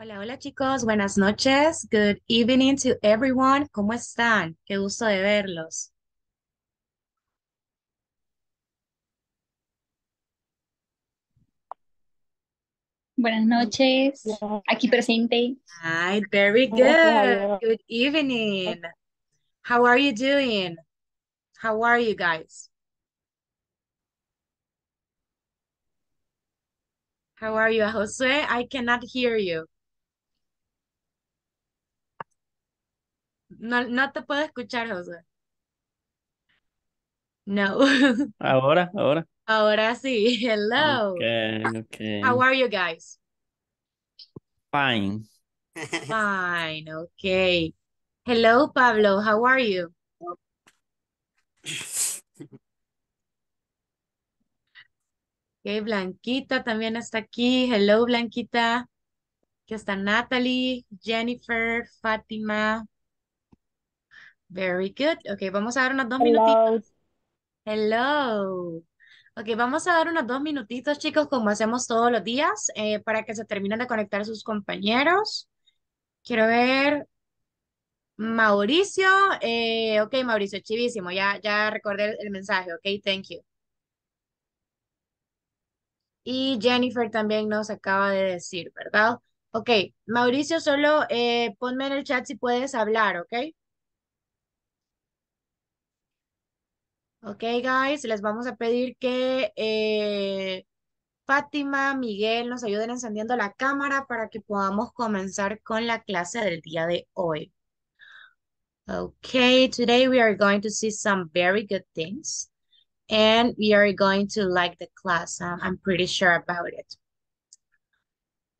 Hola, hola chicos, buenas noches. Good evening to everyone. ¿Cómo están? Qué gusto de verlos. Buenas noches, aquí presente. Hi, very good. Good evening. How are you doing? How are you guys? How are you, José? I cannot hear you. No te puedo escuchar, José. No. Ahora. Ahora sí. Hello. Okay. How are you guys? Fine. Fine. Okay. Hello, Pablo. How are you? Okay, Blanquita también está aquí. Hello, Blanquita. Aquí está Natalie, Jennifer, Fátima. Very good. Ok, vamos a dar unos dos minutitos. Hello. Ok, vamos a dar unos dos minutitos, chicos, como hacemos todos los días, para que se terminen de conectar sus compañeros. Quiero ver. Mauricio. Ok, Mauricio, chivísimo. Ya recordé el mensaje. Ok, thank you. Y Jennifer también nos acaba de decir, ¿verdad? Ok, Mauricio, solo ponme en el chat si puedes hablar, ¿ok? Ok, guys, les vamos a pedir que Fátima, Miguel nos ayuden encendiendo la cámara para que podamos comenzar con la clase del día de hoy. Ok, today we are going to see some very good things and we are going to like the class. I'm pretty sure about it.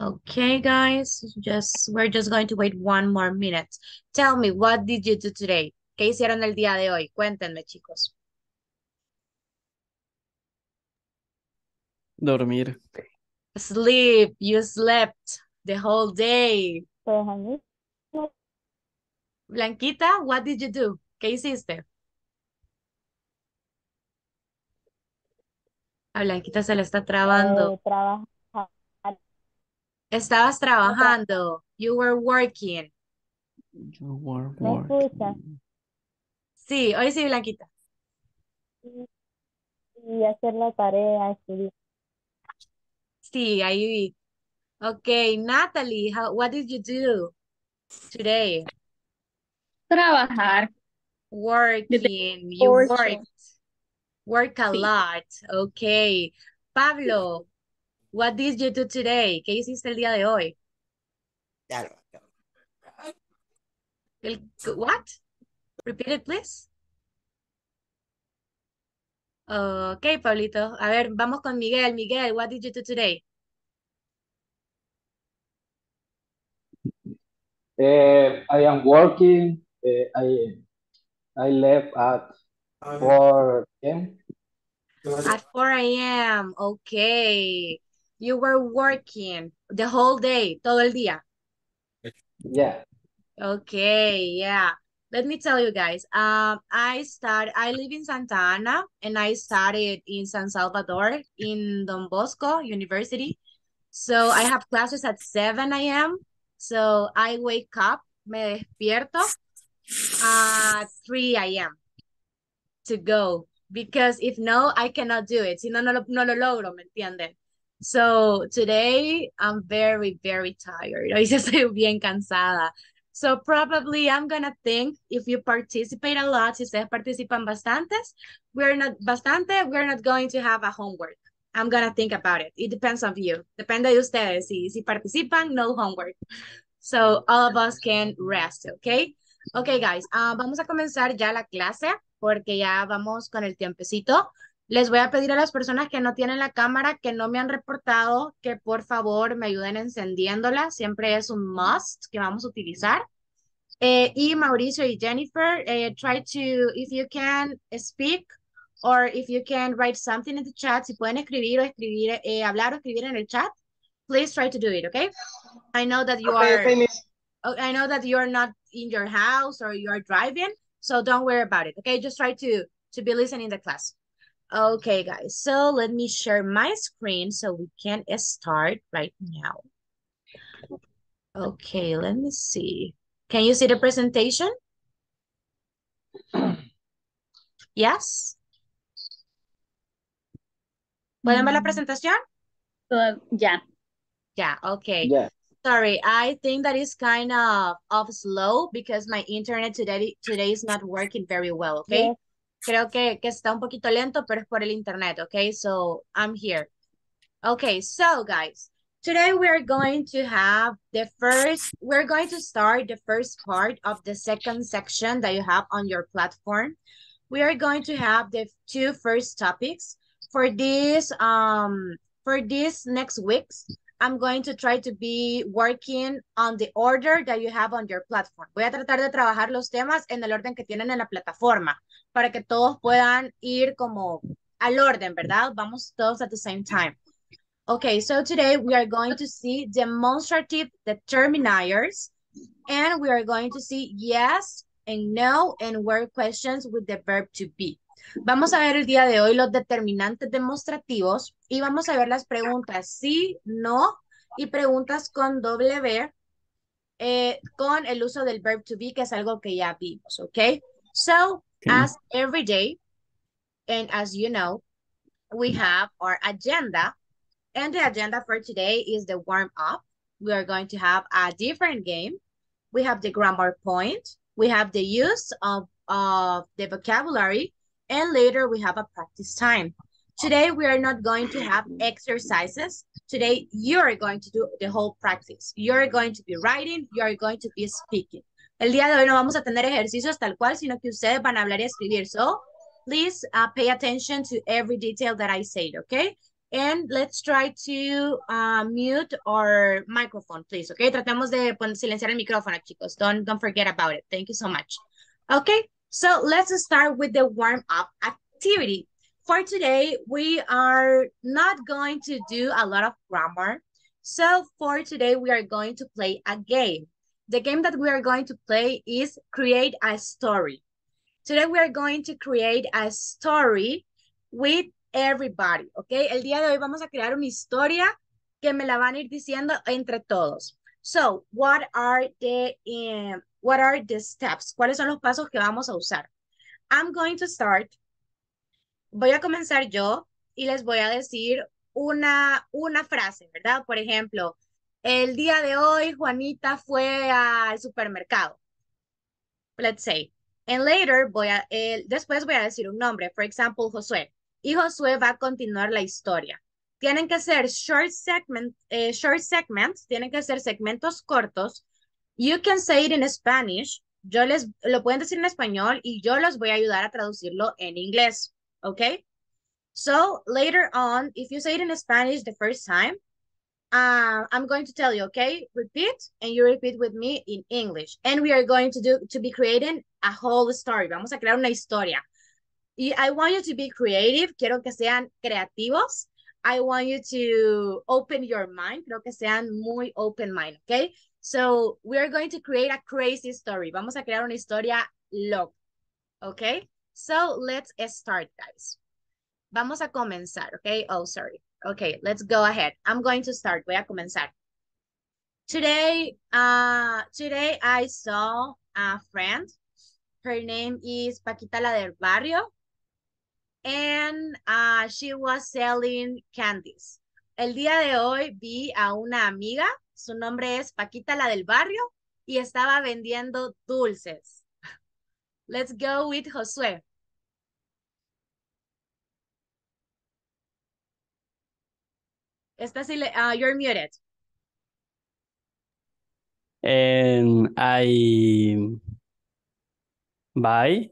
Okay, guys, we're just going to wait one more minute. Tell me, what did you do today? ¿Qué hicieron el día de hoy? Cuéntenme, chicos. Dormir. Sleep. You slept the whole day. Blanquita, what did you do? ¿Qué hiciste? A Blanquita se le está trabando. Estabas trabajando. You were working. ¿Me escuchas? Sí, hoy sí, Blanquita. Y hacer la tarea, estudiar. Sí, ahí vi. Okay, Natalie, what did you do today? Trabajar. Working. You worked. Work a lot. Okay. Pablo, what did you do today? ¿Qué hiciste el día de hoy? What? Repeat it, please. Okay, Pablito. A ver, vamos con Miguel. Miguel, what did you do today? I am working. I left at 4 a.m. At 4 a.m. Okay. You were working the whole day, todo el día. Yeah. Okay, yeah. Let me tell you guys, I live in Santa Ana and I studied in San Salvador in Don Bosco University. So I have classes at 7 a.m. So I wake up, me despierto at 3 a.m. to go. Because if no, I cannot do it. Si no, no lo logro, ¿me entienden? So today I'm very, very tired. Hoy estoy bien cansada. So probably I'm going to think if you participate a lot, si ustedes participan bastantes, we're not going to have a homework. I'm going to think about it. It depends on you. Depende de ustedes. Si participan, no homework. So all of us can rest, okay? Okay, guys, vamos a comenzar ya la clase porque ya vamos con el tiempecito. Les voy a pedir a las personas que no tienen la cámara, que no me han reportado, que por favor me ayuden encendiéndola. Siempre es un must que vamos a utilizar. Y Mauricio y Jennifer, try to, if you can speak or if you can write something in the chat, si pueden escribir o escribir, hablar o escribir en el chat, please try to do it, okay? I know that you I know that you are not in your house or you are driving, so don't worry about it, okay? Just try to be listening to the class. Okay, guys, so let me share my screen so we can start right now. Okay, let me see. Can you see the presentation? Yes? ¿Pueden ver la presentación? Ya. Yeah, okay. Yeah. Sorry, I think that is kind of off slow because my internet today is not working very well, okay? Yeah. Creo que está un poquito lento, pero es por el internet, okay? So, I'm here. Okay, so guys, today we're going to start the first part of the second section that you have on your platform. We are going to have the two first topics. For this next weeks, I'm going to try to be working on the order that you have on your platform. Voy a tratar de trabajar los temas en el orden que tienen en la plataforma para que todos puedan ir como al orden, ¿verdad? Vamos todos at the same time. Okay, so today we are going to see demonstrative determiners, and we are going to see yes and no and word questions with the verb to be. Vamos a ver el día de hoy los determinantes demostrativos y vamos a ver las preguntas sí, no y preguntas con doble V con el uso del verb to be, que es algo que ya vimos, ¿ok? So, as every day, and as you know, we have our agenda. And the agenda for today is the warm-up. We are going to have a different game. We have the grammar point. We have the use of the vocabulary. And later we have a practice time. Today we are not going to have exercises. Today you're going to do the whole practice. You're going to be writing. You're going to be speaking. El día de hoy no vamos a tener ejercicios tal cual, sino que ustedes van a hablar y escribir. So please pay attention to every detail that I said, okay? And let's try to mute our microphone, please, okay? Tratemos de silenciar el micrófono, chicos. Don't forget about it. Thank you so much. Okay, so let's start with the warm-up activity. For today, we are not going to do a lot of grammar. So for today, we are going to play a game. The game that we are going to play is create a story. Today, we are going to create a story with everybody, okay? El día de hoy vamos a crear una historia que me la van a ir diciendo entre todos. So, what are the steps? ¿Cuáles son los pasos que vamos a usar? I'm going to start. Voy a comenzar yo y les voy a decir una frase, ¿verdad? Por ejemplo, el día de hoy Juanita fue al supermercado. Let's say. And later, después voy a decir un nombre. For example, Josué. Y Josué va a continuar la historia. Tienen que ser short segments, tienen que ser segmentos cortos. You can say it in Spanish. Lo pueden decir en español y yo los voy a ayudar a traducirlo en inglés, ¿ok? So, later on, if you say it in Spanish the first time, I'm going to tell you, okay? Repeat, and you repeat with me in English. And we are going to be creating a whole story. Vamos a crear una historia. I want you to be creative. Quiero que sean creativos. I want you to open your mind. Creo que sean muy open mind, okay? So we are going to create a crazy story. Vamos a crear una historia loca, okay? So let's start, guys. Vamos a comenzar, okay? Oh, sorry. Okay, let's go ahead. I'm going to start. Voy a comenzar. Today I saw a friend. Her name is Paquita La del Barrio. And she was selling candies. El día de hoy vi a una amiga, su nombre es Paquita La del Barrio, y estaba vendiendo dulces. Let's go with Josué. You're muted. And I buy.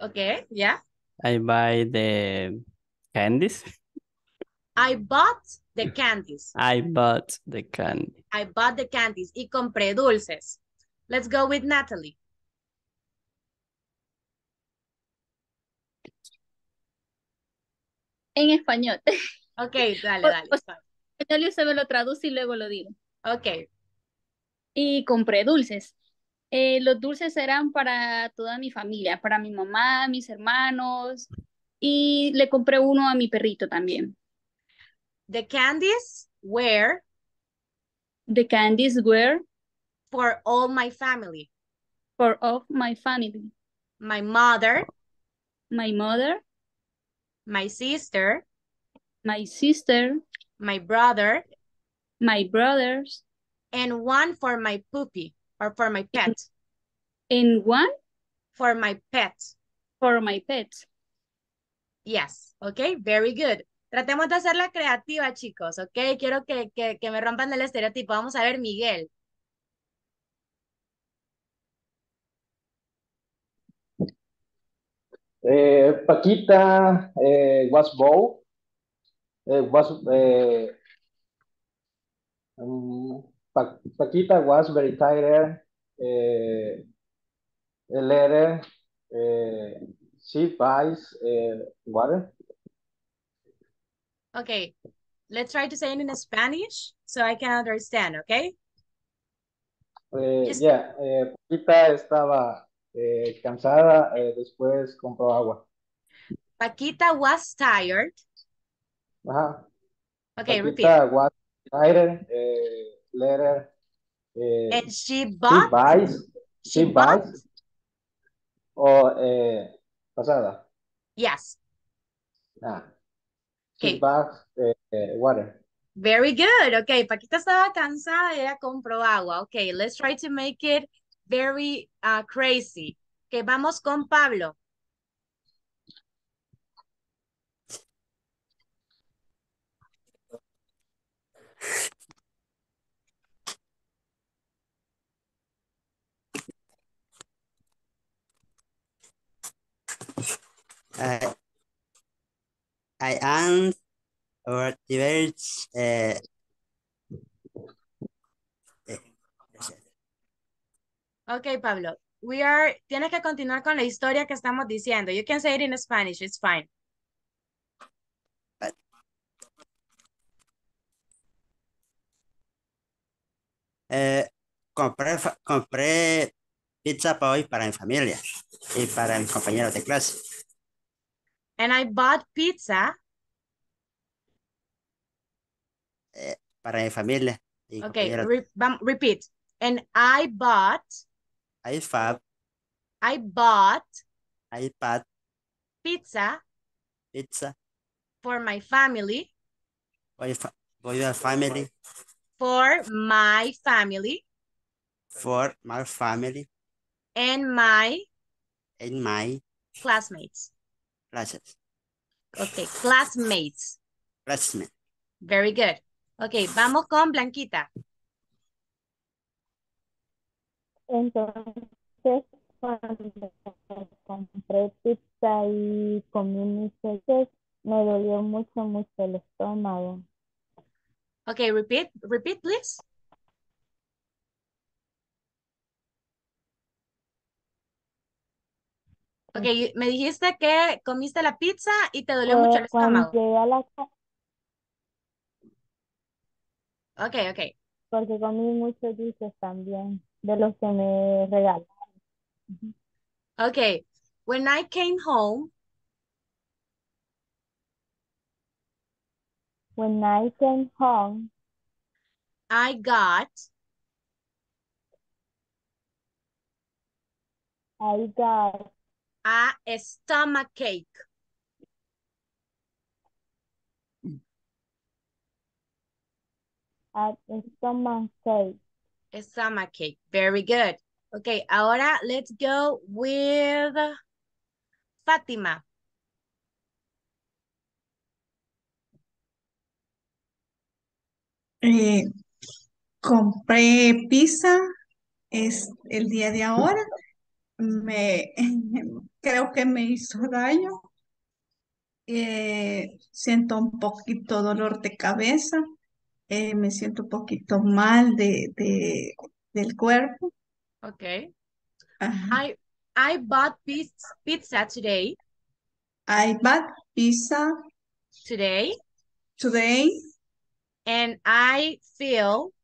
Okay, yeah. I buy the candies. I bought the candies. I bought the candy. I bought the candies. Y compré dulces. Let's go with Natalie. En español. Okay, dale. En español usted me lo traduce y luego lo digo. Okay. Y compré dulces. Los dulces eran para toda mi familia, para mi mamá, mis hermanos, y le compré uno a mi perrito también. The candies were The candies were for all my family. For all my family. My mother. My mother. My sister. My sister. My brother. My brothers. And one for my puppy or for my pet. And one? For my pet. For my pet. Yes. Okay, very good. Tratemos de hacerla creativa, chicos, ¿ok? Quiero que me rompan el estereotipo. Vamos a ver, Miguel. Paquita was bow. Paquita was very tired. Later, she buys water. Okay, let's try to say it in Spanish so I can understand, okay? Yeah, Paquita estaba cansada, después compró agua. Paquita was tired. Ajá. Okay, Paquita repeat. Paquita was tired, later. And she bought. Oh, pasada. Yes. Ah. Okay. Back, water. Very good. Okay, Paquita estaba cansada, ella compró agua. Okay, let's try to make it very crazy. Okay, vamos con Pablo. I am or diverse Okay, Pablo. Tienes que continuar con la historia que estamos diciendo. You can say it in Spanish, it's fine. Compré pizza para hoy para mi familia y para mis compañeros de clase. And I bought pizza. Para mi familia. Y okay, repeat. And I bought. I bought. Pizza. For my family. For my family. And my. Classmates. Okay, classmates. Very good. Okay, vamos con Blanquita. Entonces, cuando compré pizza y comí mis peces, me dolió mucho el estómago. Okay, repeat, please. Ok, me dijiste que comiste la pizza y te dolió mucho el estómago. Cuando llegué a la casa. Ok. Porque comí muchos dulces también, de los que me regalaron. Ok, when I came home. I got. A stomach ache. A stomach ache. Very good. Okay, ahora let's go with Fátima. Compré pizza el día de ahora. Creo que me hizo daño. Siento un poquito dolor de cabeza. Me siento un poquito mal del cuerpo. Okay. I bought pizza today. I bought pizza today. And I feel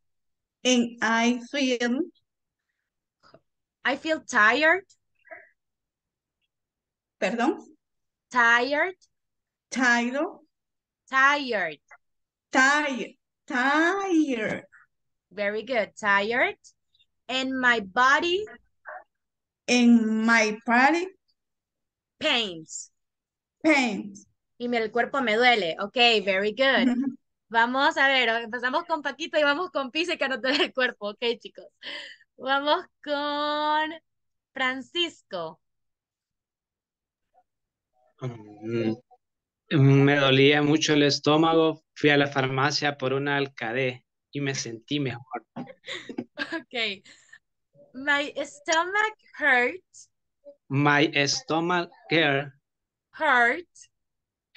tired. Perdón. Tired. Tired. Very good. Tired. And my body. En my body. Pains. Pains. Y el cuerpo me duele. Ok, very good. Vamos a ver, empezamos con Paquita y vamos con Pise que no te duele el cuerpo. Ok, chicos. Vamos con Francisco. Me dolía mucho el estómago. Fui a la farmacia por una Alka-D y me sentí mejor. Ok. My stomach hurt. My stomach hurt. Hurt.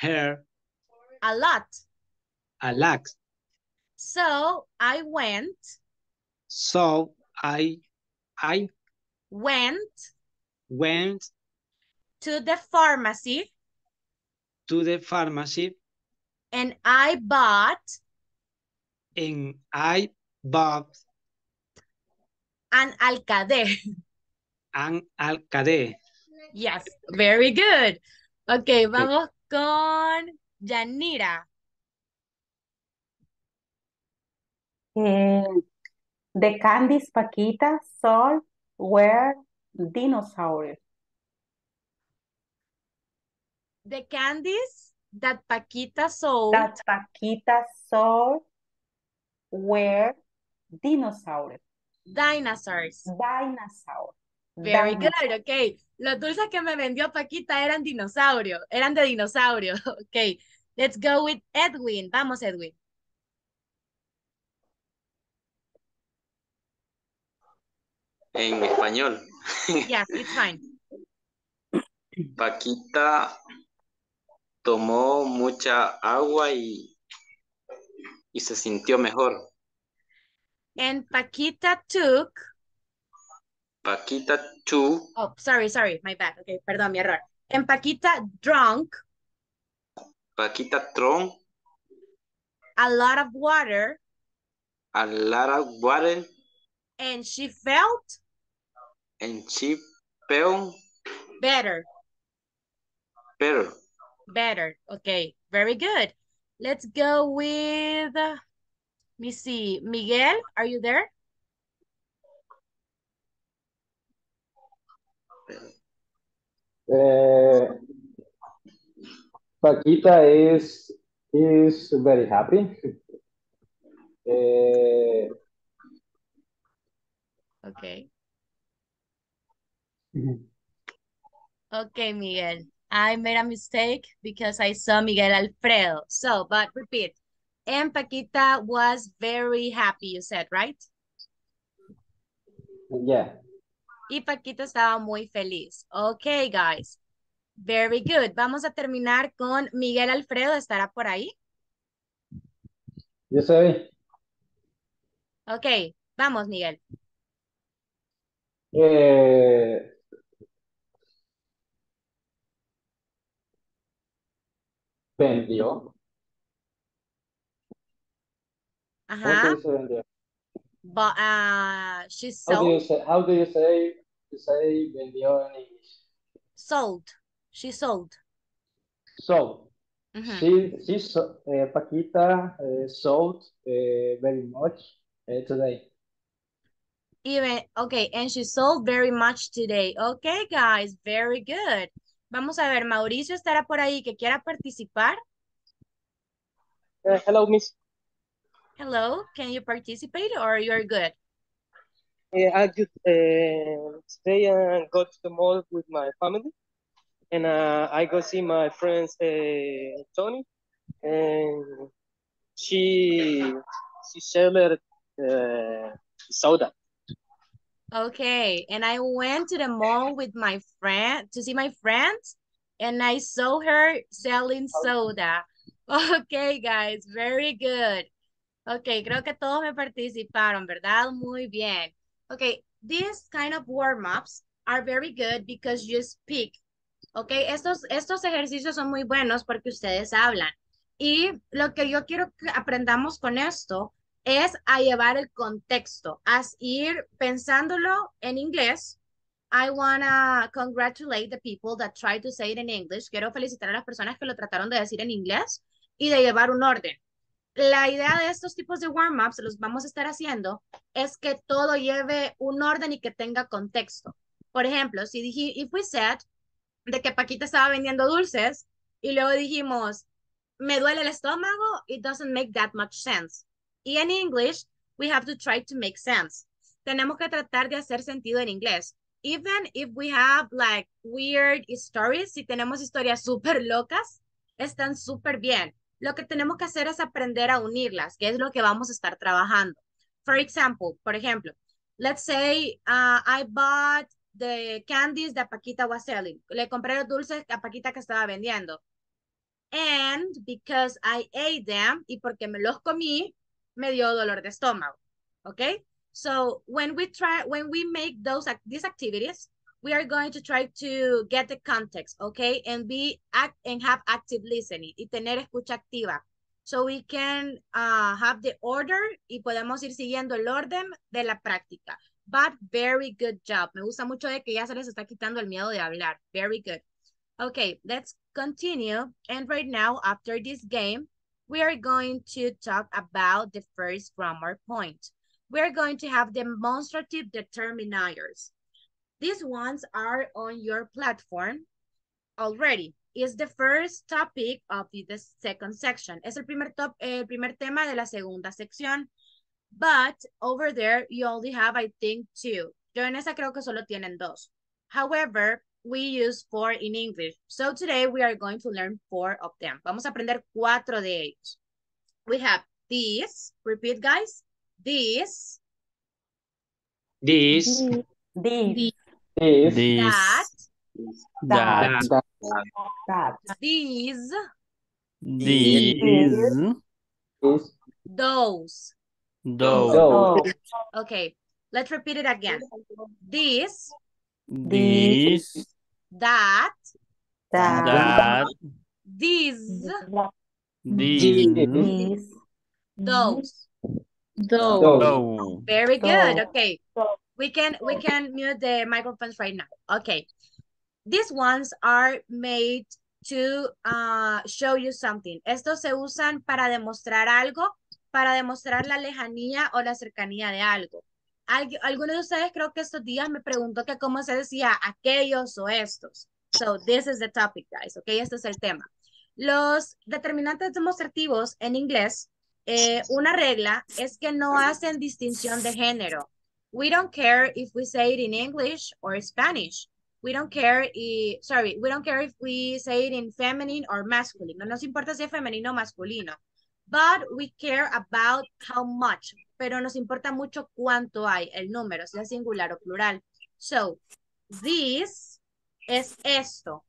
Hurt. A lot. A lot. So I went. So I went to the pharmacy. To the pharmacy. And I bought. And I bought. An Alka-D. An Alka-D. Yes, very good. Okay, vamos con Yanira. The candies Paquita sold were dinosaurs. The candies that Paquita sold. That Paquita sold were dinosaurs. Dinosaurs. Dinosaur. Very good, ok. Los dulces que me vendió Paquita eran dinosaurios, eran de dinosaurio. Ok, let's go with Edwin. Vamos, Edwin. En español. Yes, it's fine. Paquita tomó mucha agua y se sintió mejor. And Paquita took. Paquita took. Oh, sorry, my bad. Okay, perdón, mi error. And Paquita drank. Paquita drank. A lot of water. A lot of water. And she felt. And she felt. Better. Better. Better. Okay, very good. Let's go with. Let me see. Miguel, are you there? Paquita is very happy. Okay. Okay, Miguel. I made a mistake because I saw Miguel Alfredo. So, but repeat. And Paquita was very happy, you said, right? Yeah. Y Paquita estaba muy feliz. Okay, guys. Very good. Vamos a terminar con Miguel Alfredo. ¿Estará por ahí? Yo soy. Okay. Vamos, Miguel. Vendió. Ajá. Okay, but she sold. How do you say vendió in English? Sold. She sold. Sold. Paquita sold very much today. Even okay, and she sold very much today. Okay, guys, very good. Vamos a ver, Mauricio estará por ahí que quiera participar. Hello, Miss. Hello, can you participate or you're good? I just today I go to the mall with my family, and I go see my friends Tony, and she sold soda. Okay, and I went to the mall with my friend to see my friends, and I saw her selling soda. Okay, guys, very good. Ok, creo que todos me participaron, ¿verdad? Muy bien. Ok, these kind of warm-ups are very good because you speak. Ok, estos ejercicios son muy buenos porque ustedes hablan. Y lo que yo quiero que aprendamos con esto es a llevar el contexto, a ir pensándolo en inglés. I want to congratulate the people that try to say it in English. Quiero felicitar a las personas que lo trataron de decir en inglés y de llevar un orden. La idea de estos tipos de warm-ups, los vamos a estar haciendo, es que todo lleve un orden y que tenga contexto. Por ejemplo, si dije, if we said, de que Paquita estaba vendiendo dulces, y luego dijimos, me duele el estómago, it doesn't make that much sense. Y en English, we have to try to make sense. Tenemos que tratar de hacer sentido en inglés. Even if we have like weird stories, si tenemos historias súper locas, están súper bien. Lo que tenemos que hacer es aprender a unirlas, que es lo que vamos a estar trabajando. For example, por ejemplo, let's say I bought the candies that Paquita was selling. Le compré los dulces a Paquita que estaba vendiendo. And because I ate them, y porque me los comí, me dio dolor de estómago. Okay? So when we make these activities, we are going to try to get the context, okay? And have active listening y tener escucha activa. So we can have the order y podemos ir siguiendo el orden de la práctica. But very good job. Me gusta mucho de que ya se les está quitando el miedo de hablar. Very good. Okay, let's continue. And right now, after this game, we are going to talk about the first grammar point. We are going to have demonstrative determiners. These ones are on your platform already. It's the first topic of the second section. Es el primer tema de la segunda sección. But over there, you only have, I think, two. Yo en esa creo que solo tienen dos. However, we use four in English. So today we are going to learn four of them. Vamos a aprender cuatro de ellos. We have these. Repeat, guys. These. These. These. These. That. That. That. That. These. These. Those. Those. Okay, let's repeat it again. This. This. That. That. These. These. Those. Those. Very good. Okay, we can mute the microphones right now. Okay, these ones are made to show you something. Estos se usan para demostrar algo. Para demostrar la lejanía o la cercanía de algo. Algunos de ustedes creo que estos días me preguntó que cómo se decía aquellos o estos. So, this is the topic, guys. Okay, este es el tema. Los determinantes demostrativos en inglés, una regla es que no hacen distinción de género. We don't care if we say it in English or Spanish. We don't care if we say it in feminine or masculine. No nos importa si es femenino o masculino. But we care about how much. Pero nos importa mucho cuánto hay, el número, sea singular o plural. So, this es esto.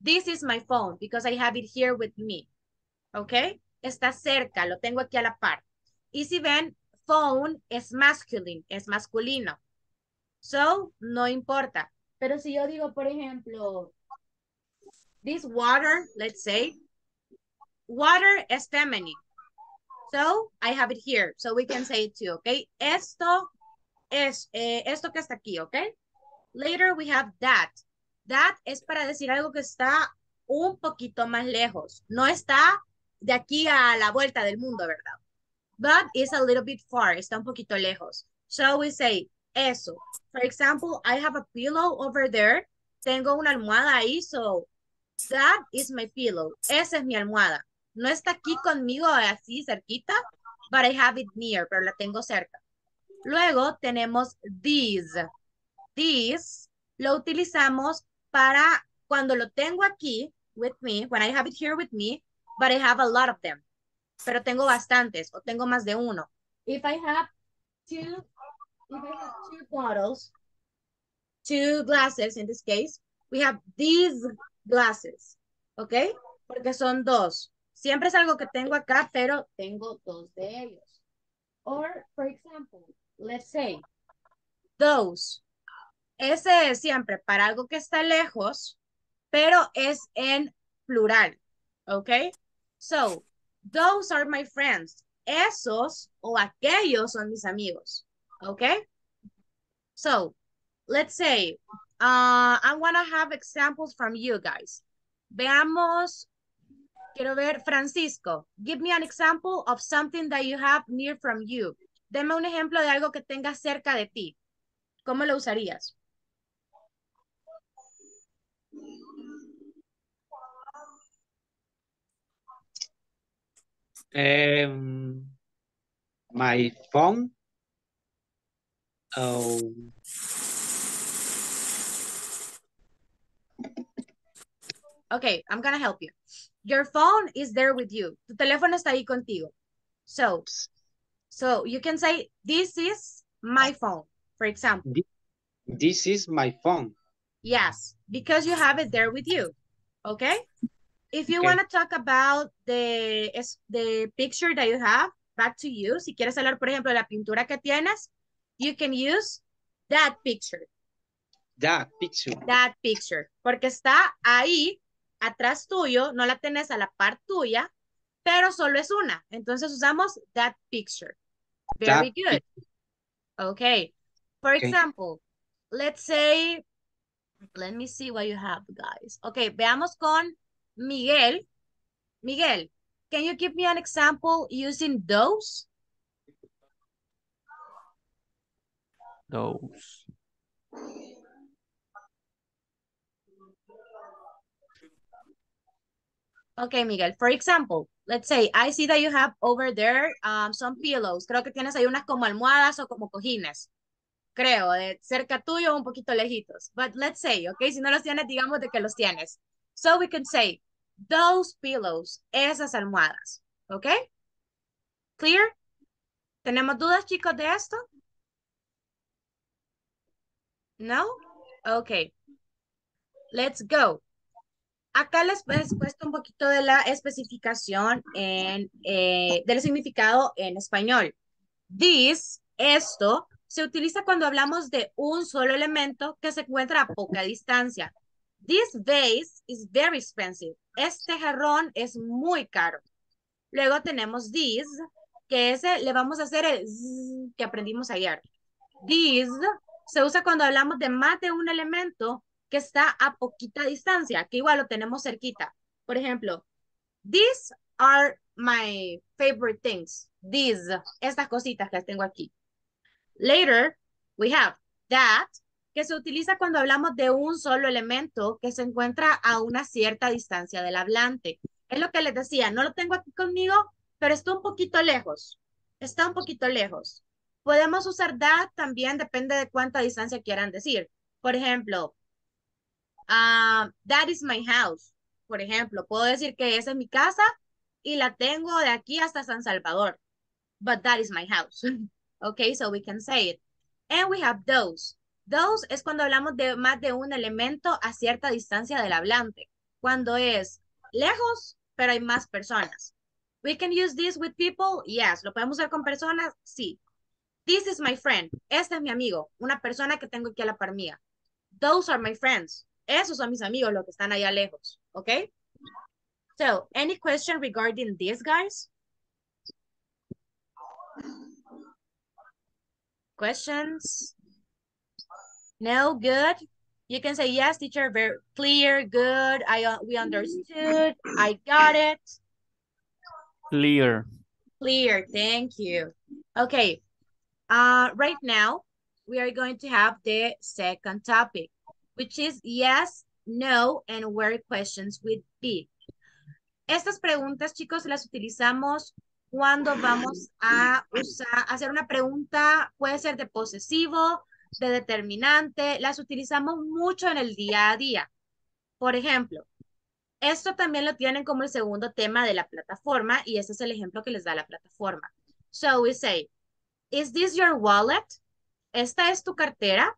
This is my phone because I have it here with me. ¿Ok? Está cerca, lo tengo aquí a la par. Y si ven, phone es masculine, es masculino. So, no importa. Pero si yo digo, por ejemplo, this water, let's say. Water es femenino. So, I have it here. So, we can say it too, okay? Esto es, esto que está aquí, okay? Later, we have that. That es para decir algo que está un poquito más lejos. No está de aquí a la vuelta del mundo, ¿verdad? But it's a little bit far. Está un poquito lejos. So, we say eso. For example, I have a pillow over there. Tengo una almohada ahí, so that is my pillow. Esa es mi almohada. No está aquí conmigo así cerquita, but I have it near, pero la tengo cerca. Luego tenemos these. These lo utilizamos para cuando lo tengo aquí with me, when I have it here with me, but I have a lot of them. Pero tengo bastantes o tengo más de uno. If I have two bottles, two glasses in this case, we have these glasses, ¿ok? Porque son dos. Siempre es algo que tengo acá, pero tengo dos de ellos. Or, for example, let's say, those. Ese es siempre para algo que está lejos, pero es en plural. ¿Ok? So, those are my friends. Esos o aquellos son mis amigos. ¿Ok? So, let's say, I want to have examples from you guys. Veamos... Quiero ver, Francisco, give me an example of something that you have near from you. Deme un ejemplo de algo que tengas cerca de ti. ¿Cómo lo usarías? My phone. Oh. Okay, I'm gonna help you. Your phone is there with you. Tu teléfono está ahí contigo. So you can say, this is my phone, for example. This is my phone. Yes, because you have it there with you, okay? If you want to talk about the picture that you have, back to you. Si quieres hablar, por ejemplo, de la pintura que tienes, you can use that picture. That picture. That picture. Porque está ahí, atrás tuyo, no la tenés a la par tuya, pero solo es una. Entonces usamos that picture. Very good. Okay. For example, let's say, let me see what you have, guys. Okay, veamos con Miguel. Miguel, can you give me an example using those? Those. Okay, Miguel, for example, let's say, I see that you have over there some pillows. Creo que tienes ahí unas como almohadas o como cojines. Creo, de cerca tuyo o un poquito lejitos. But let's say, okay, si no los tienes, digamos de que los tienes. So we can say, those pillows, esas almohadas. Okay? Clear? ¿Tenemos dudas, chicos, de esto? No? Okay. Let's go. Acá les he puesto un poquito de la especificación en, del significado en español. This, esto, se utiliza cuando hablamos de un solo elemento que se encuentra a poca distancia. This vase is very expensive. Este jarrón es muy caro. Luego tenemos this, que ese le vamos a hacer el z que aprendimos ayer. This se usa cuando hablamos de más de un elemento que está a poquita distancia, que igual lo tenemos cerquita. Por ejemplo, these are my favorite things. These, estas cositas que las tengo aquí. Later, we have that, que se utiliza cuando hablamos de un solo elemento que se encuentra a una cierta distancia del hablante. Es lo que les decía, no lo tengo aquí conmigo, pero está un poquito lejos. Está un poquito lejos. Podemos usar that también, depende de cuánta distancia quieran decir. Por ejemplo, that is my house. Por ejemplo, puedo decir que esa es mi casa y la tengo de aquí hasta San Salvador. But that is my house. Okay, so we can say it. And we have those. Those es cuando hablamos de más de un elemento a cierta distancia del hablante. Cuando es lejos, pero hay más personas. We can use this with people. Yes. ¿Lo podemos usar con personas? Sí. This is my friend. Este es mi amigo. Una persona que tengo aquí a la par mía. Those are my friends. Esos son mis amigos, los que están allá lejos, ¿ok? So, any question regarding this, guys? Questions? No, good. You can say, yes, teacher, very clear, good. We understood. I got it. Clear. Clear, thank you. Okay, right now, we are going to have the second topic, which is yes, no, and where questions would be. Estas preguntas, chicos, las utilizamos cuando vamos a hacer una pregunta, puede ser de posesivo, de determinante, las utilizamos mucho en el día a día. Por ejemplo, esto también lo tienen como el segundo tema de la plataforma y ese es el ejemplo que les da la plataforma. So we say, is this your wallet? ¿Esta es tu cartera?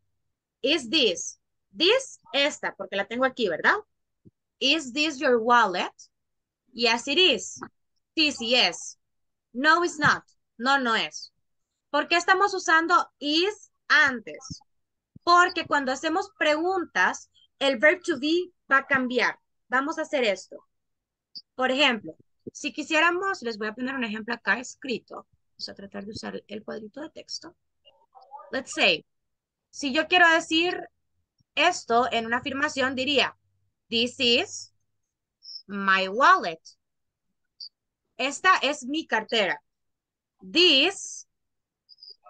Is this? This, esta, porque la tengo aquí, ¿verdad? Is this your wallet? Yes, it is. Sí, es. No, it's not. No, no es. ¿Por qué estamos usando is antes? Porque cuando hacemos preguntas, el verb to be va a cambiar. Vamos a hacer esto. Por ejemplo, si quisiéramos, les voy a poner un ejemplo acá escrito. Vamos a tratar de usar el cuadrito de texto. Let's say, si yo quiero decir esto en una afirmación diría, this is my wallet. Esta es mi cartera. This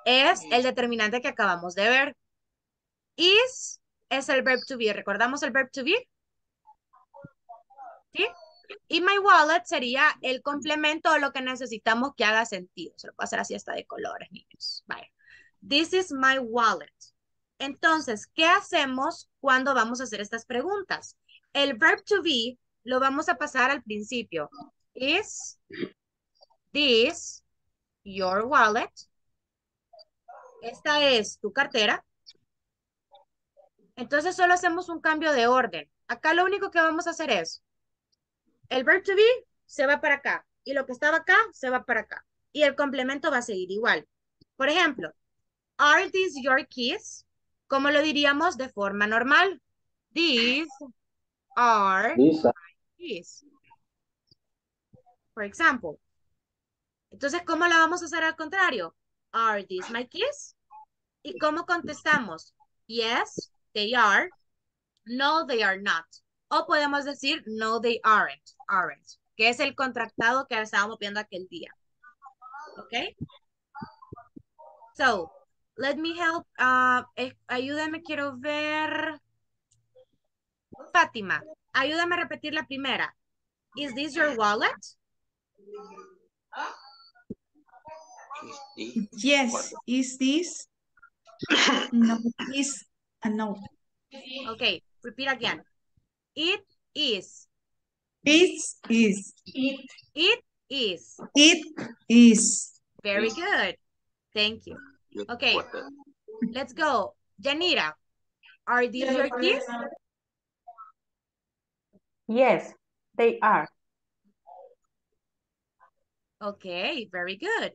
es el determinante que acabamos de ver. Is es el verb to be. ¿Recordamos el verb to be? ¿Sí? Y my wallet sería el complemento o lo que necesitamos que haga sentido. Se lo puedo hacer así hasta de colores, niños. Vale. This is my wallet. Entonces, ¿qué hacemos cuando vamos a hacer estas preguntas? El verb to be lo vamos a pasar al principio. Is this your wallet? Esta es tu cartera. Entonces solo hacemos un cambio de orden. Acá lo único que vamos a hacer es el verb to be se va para acá y lo que estaba acá se va para acá y el complemento va a seguir igual. Por ejemplo, are these your keys? ¿Cómo lo diríamos de forma normal? These are my keys. Por ejemplo. Entonces, ¿cómo la vamos a hacer al contrario? Are these my keys? ¿Y cómo contestamos? Yes, they are. No, they are not. O podemos decir, no, they aren't. Aren't, que es el contractado que estábamos viendo aquel día. ¿Ok? So, let me help. Ayúdame, quiero ver. Fátima, ayúdame a repetir la primera. Is this your wallet? Yes, is this? No, is a no. Okay, repeat again. It is. It is. It is. It is. Very good. Thank you. Okay, let's go. Janira, are these your keys? Yes, they are. Okay, very good.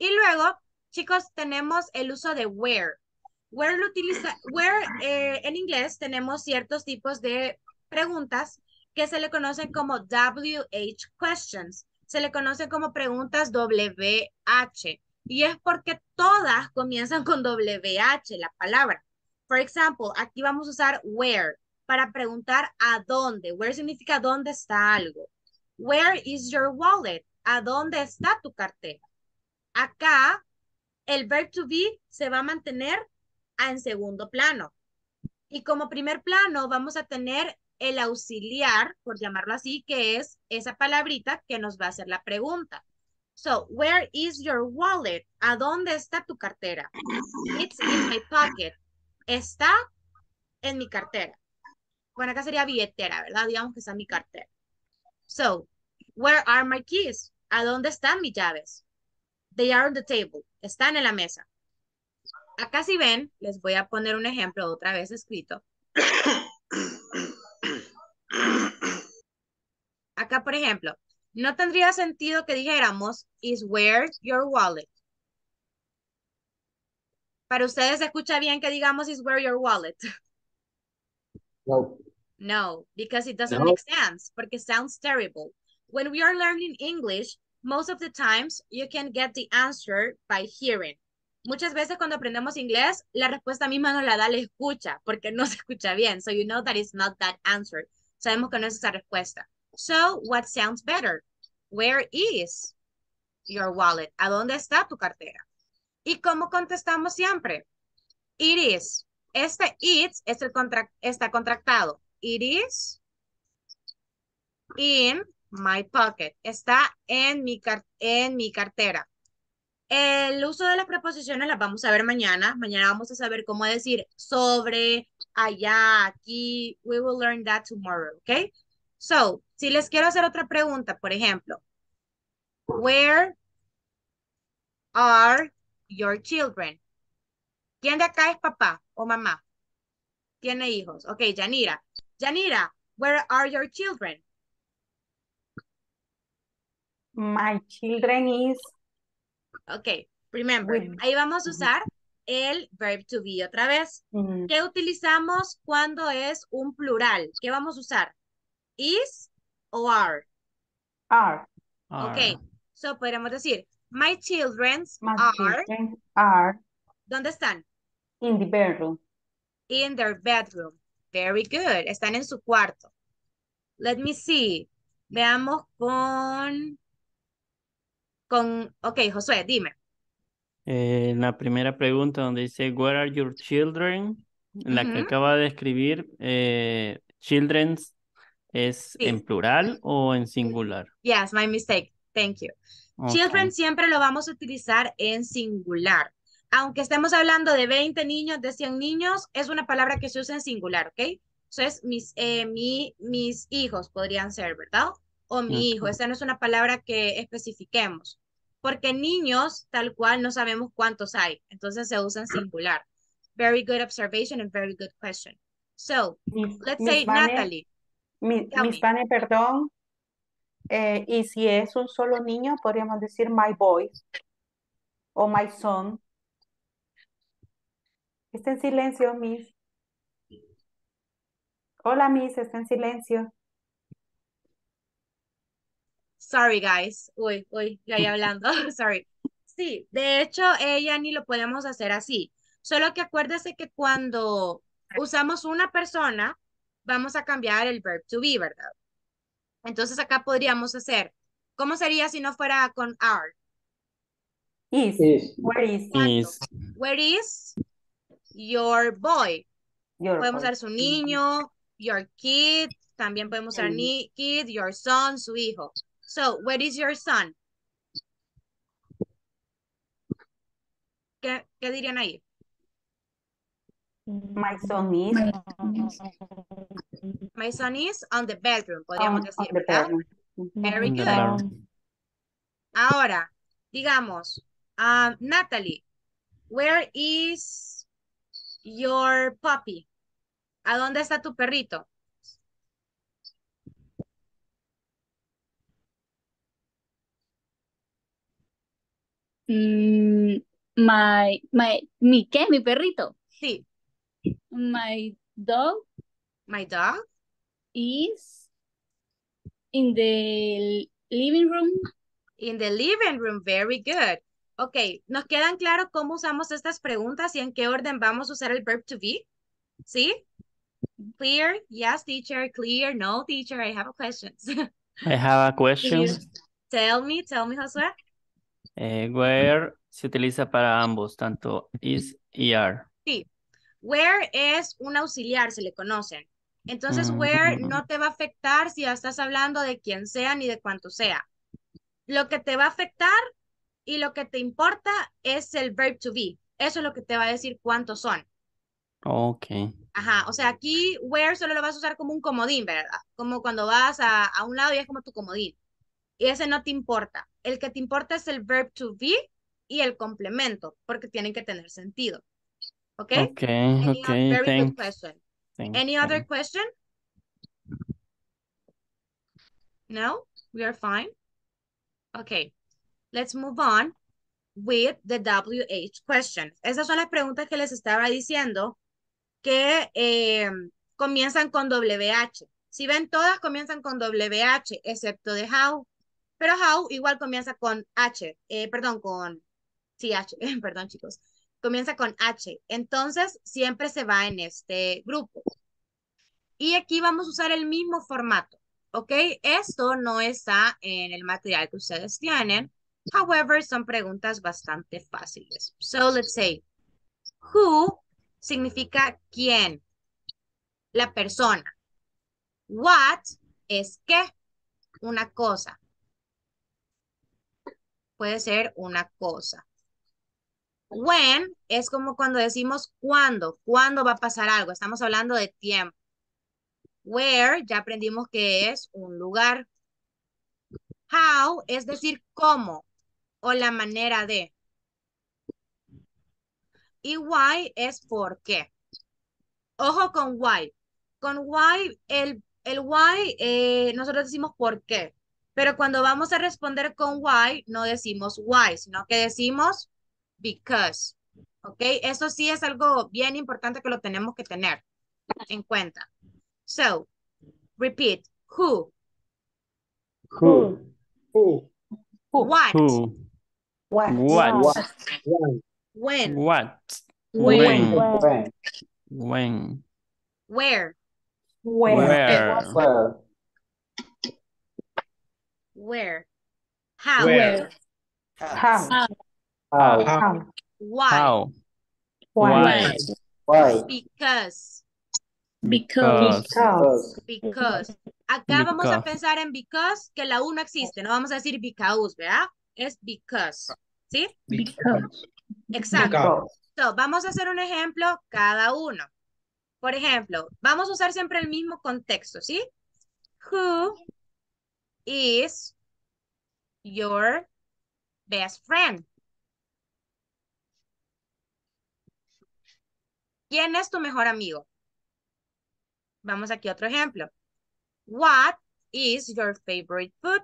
Y luego, chicos, tenemos el uso de where. Where, en inglés tenemos ciertos tipos de preguntas que se le conocen como WH questions. Se le conocen como preguntas WH. Y es porque todas comienzan con WH, la palabra. Por ejemplo, aquí vamos a usar where para preguntar a dónde. Where significa dónde está algo. Where is your wallet? ¿A dónde está tu cartera? Acá, el verb to be se va a mantener en segundo plano. Y como primer plano, vamos a tener el auxiliar, por llamarlo así, que es esa palabrita que nos va a hacer la pregunta. So, where is your wallet? ¿A dónde está tu cartera? It's in my pocket. Está en mi cartera. Bueno, acá sería billetera, ¿verdad? Digamos que está en mi cartera. So, where are my keys? ¿A dónde están mis llaves? They are on the table. Están en la mesa. Acá si ven, les voy a poner un ejemplo otra vez escrito. Acá, por ejemplo, no tendría sentido que dijéramos, is where your wallet. Para ustedes se escucha bien que digamos, is where your wallet. No. No, because it doesn't make sense, porque sounds terrible. When we are learning English, most of the times, you can get the answer by hearing. Muchas veces cuando aprendemos inglés, la respuesta misma nos la da la escucha, porque no se escucha bien. So you know that it's not that answer. Sabemos que no es esa respuesta. So, what sounds better? Where is your wallet? ¿A dónde está tu cartera? ¿Y cómo contestamos siempre? It is. Este it es está contractado. It is in my pocket. Está en mi cartera. El uso de las preposiciones las vamos a ver mañana. Mañana vamos a saber cómo decir sobre, allá, aquí. We will learn that tomorrow, ¿ok? So, si les quiero hacer otra pregunta, por ejemplo. Where are your children? ¿Quién de acá es papá o mamá? ¿Tiene hijos? Ok, Janira. Janira, where are your children? My children is... Ok, remember, ahí vamos a usar el verb to be otra vez. ¿Qué utilizamos cuando es un plural? ¿Qué vamos a usar? ¿Is o are? Are. Ok, so podríamos decir, my children's are. ¿Dónde están? In the bedroom. In their bedroom. Very good. Están en su cuarto. Let me see. Veamos con... Ok, Josué, dime. La primera pregunta donde dice, where are your children? La que acaba de escribir, children's, ¿es sí. en plural o en singular? Yes, my mistake. Thank you. Okay. Children siempre lo vamos a utilizar en singular. Aunque estemos hablando de 20 niños, de 100 niños, es una palabra que se usa en singular, ¿ok? Entonces, mis hijos podrían ser, ¿verdad? O mi okay. hijo. Esa no es una palabra que especifiquemos. Porque niños, tal cual, no sabemos cuántos hay. Entonces, se usa en singular. Very good observation and very good question. So, let's say Natalie. Mis panes, perdón. Y si es un solo niño, podríamos decir my boy o my son. Está en silencio, Miss. Hola, Miss, está en silencio. Sorry, guys. Uy, ya hablando. Sorry. Sí, de hecho, ella ni lo podemos hacer así. Solo que acuérdese que cuando usamos una persona, vamos a cambiar el verb to be, ¿verdad? Entonces acá podríamos hacer, ¿cómo sería si no fuera con are? Is. Is. Where is. Is. Where is your boy? Your podemos boy. Usar su niño, your kid, también podemos usar ni kid, your son, su hijo. So, where is your son? ¿Qué dirían ahí? My son is on the bedroom, podríamos decir, ¿verdad? Very good. Ahora, digamos, Natalie, where is your puppy? ¿A dónde está tu perrito? Mi perrito. Sí. My dog is in the living room. In the living room, very good. Ok, ¿nos quedan claro cómo usamos estas preguntas y en qué orden vamos a usar el verb to be? ¿Sí? Clear, yes teacher, clear, no teacher, I have a question. I have a question. Tell me, Josué. Where se utiliza para ambos, tanto is y are. Sí. Where es un auxiliar, se le conocen. Entonces, where no te va a afectar si ya estás hablando de quién sea ni de cuánto sea. Lo que te va a afectar y lo que te importa es el verb to be. Eso es lo que te va a decir cuántos son. Ok. Ajá, o sea, aquí where solo lo vas a usar como un comodín, ¿verdad? Como cuando vas a un lado y es como tu comodín. Y ese no te importa. El que te importa es el verb to be y el complemento, porque tienen que tener sentido. Okay. Okay. Very good question. Any other question? No, we are fine. Okay, let's move on with the WH question. Esas son las preguntas que les estaba diciendo que comienzan con WH. Si ven, todas comienzan con WH, excepto de how. Pero how igual comienza con H. Perdón, con... Sí, H. Perdón, chicos. Comienza con H, entonces siempre se va en este grupo. Y aquí vamos a usar el mismo formato, ¿ok? Esto no está en el material que ustedes tienen. However, son preguntas bastante fáciles. So, let's say, who significa quién, la persona. What es qué, una cosa. Puede ser una cosa. When es como cuando decimos cuándo va a pasar algo. Estamos hablando de tiempo. Where, ya aprendimos que es un lugar. How, es decir, cómo o la manera de. Y why es por qué. Ojo con why. Con why, el why, nosotros decimos por qué. Pero cuando vamos a responder con why, no decimos why, sino que decimos... because, ¿ok? Eso sí es algo bien importante que lo tenemos que tener en cuenta. So, repeat. Who? Who? Who? What? Who? What? What? When? What? When? When? When? Where? Where? Where? Where? How? Where? How? How? How? How? Why? How? Why? Why? Because. Because. Because. Because. Acá because. Vamos a pensar en because, que la U no existe. No vamos a decir because, ¿verdad? Es because. ¿Sí? Because. Exacto. Because. So, vamos a hacer un ejemplo cada uno. Por ejemplo, vamos a usar siempre el mismo contexto, ¿sí? Who is your best friend? ¿Quién es tu mejor amigo? Vamos aquí a otro ejemplo. What is your favorite food?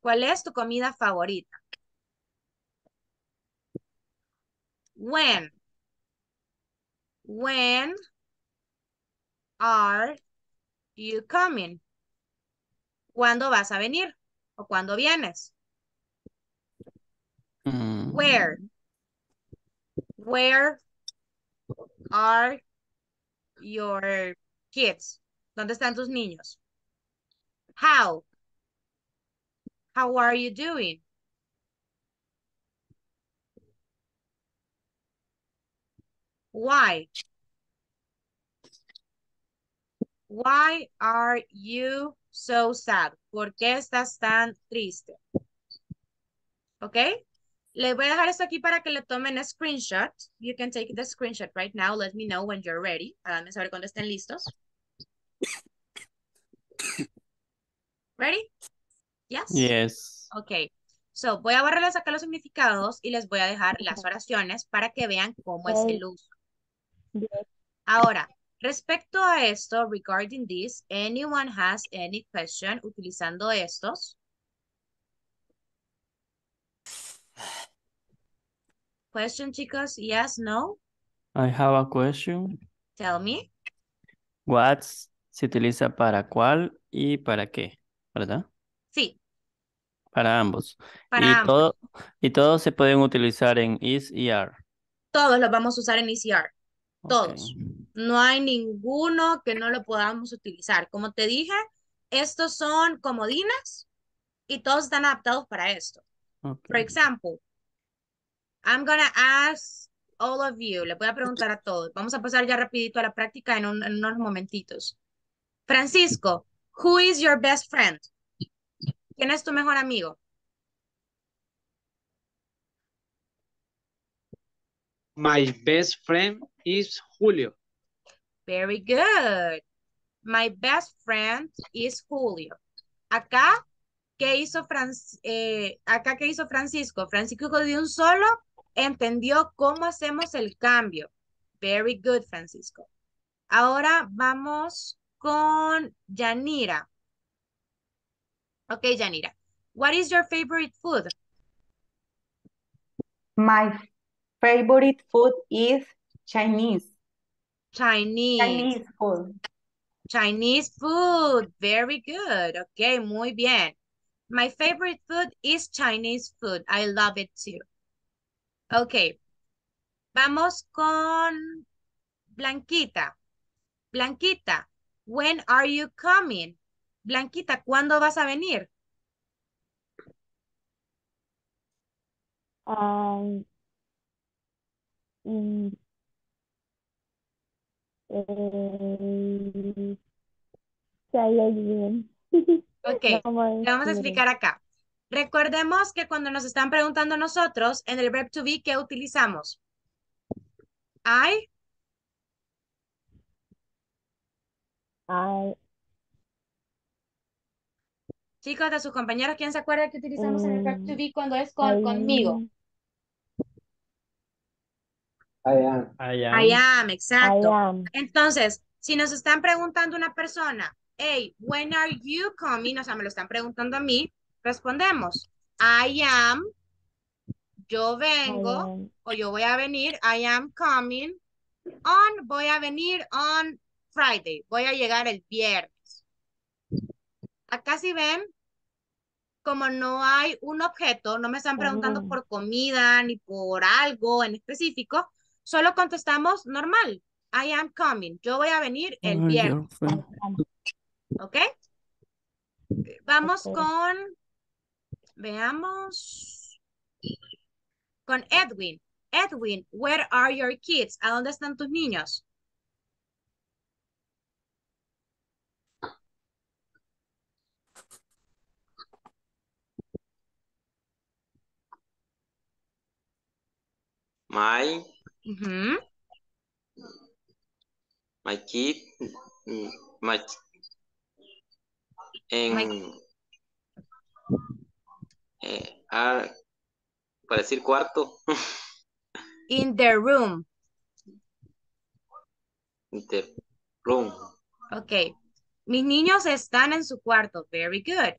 ¿Cuál es tu comida favorita? When are you coming? ¿Cuándo vas a venir? ¿O cuándo vienes? Where are your kids? ¿Dónde están tus niños? How are you doing? Why are you so sad? ¿Por qué estás tan triste? ¿Ok? Les voy a dejar esto aquí para que le tomen a screenshot. You can take the screenshot right now. Let me know when you're ready. Háganme saber cuando estén listos. Ready? Yes? Yes. Ok. So, voy a borrarles acá los significados y les voy a dejar las oraciones para que vean cómo es el uso. Ahora, respecto a esto, regarding this, anyone has any question utilizando estos? Question, chicos? Yes, no? I have a question. Tell me. What se utiliza para cuál y para qué, ¿verdad? Sí. Para ambos. Para ambos. Todos se pueden utilizar en is y are. Todos los vamos a usar en is y are. Todos. Okay. No hay ninguno que no lo podamos utilizar. Como te dije, estos son comodines y todos están adaptados para esto. Okay. For example, I'm gonna ask all of you. Le voy a preguntar a todos. Vamos a pasar ya rapidito a la práctica en unos momentitos. Francisco, who is your best friend? ¿Quién es tu mejor amigo? My best friend is Julio. Very good. My best friend is Julio. Acá, ¿qué hizo, ¿qué hizo Francisco? Francisco de un solo entendió cómo hacemos el cambio. Very good, Francisco. Ahora vamos con Yanira. Ok, Yanira. What is your favorite food? My favorite food is Chinese. Chinese food. Chinese food. Very good. Ok, muy bien. My favorite food is Chinese food. I love it too. Ok. Vamos con Blanquita. Blanquita, when are you coming? Blanquita, ¿cuándo vas a venir? Ok, le vamos a explicar acá. Recordemos que cuando nos están preguntando nosotros, en el verb to be, ¿qué utilizamos? I. Chicos, de sus compañeros, ¿quién se acuerda que utilizamos en el verb to be cuando es conmigo? I am, exacto. I am. Entonces, si nos están preguntando una persona, hey, when are you coming? O sea, me lo están preguntando a mí, respondemos, I am, yo vengo, o yo voy a venir, I am coming, on, voy a venir on Friday, voy a llegar el viernes. Acá si ven, como no hay un objeto, no me están preguntando por comida ni por algo en específico, solo contestamos normal. I am coming. Yo voy a venir el viernes. ¿Ok? Vamos con... Veamos. Con Edwin. Edwin, where are your kids? ¿A dónde están tus niños? My kid, para decir cuarto. In the room. In the room. Ok. Mis niños están en su cuarto. Very good.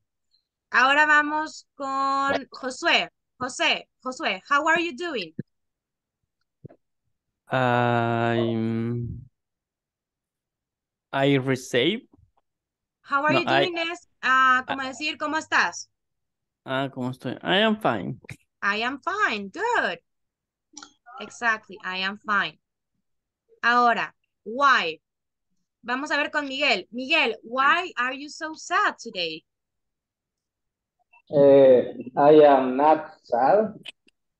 Ahora vamos con Josué. Josué, how are you doing? I received. How are you doing this? ¿Cómo decir? ¿Cómo estás? ¿Cómo estoy? I am fine. I am fine. Good. Exactly. I am fine. Ahora, why? Vamos a ver con Miguel. Miguel, why are you so sad today? I am not sad.